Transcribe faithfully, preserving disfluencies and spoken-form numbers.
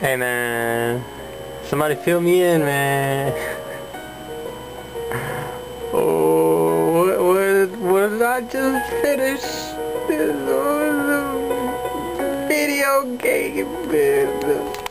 Hey man, somebody fill me in, man. Oh, what, what, what did I just finish? This was a video game, man.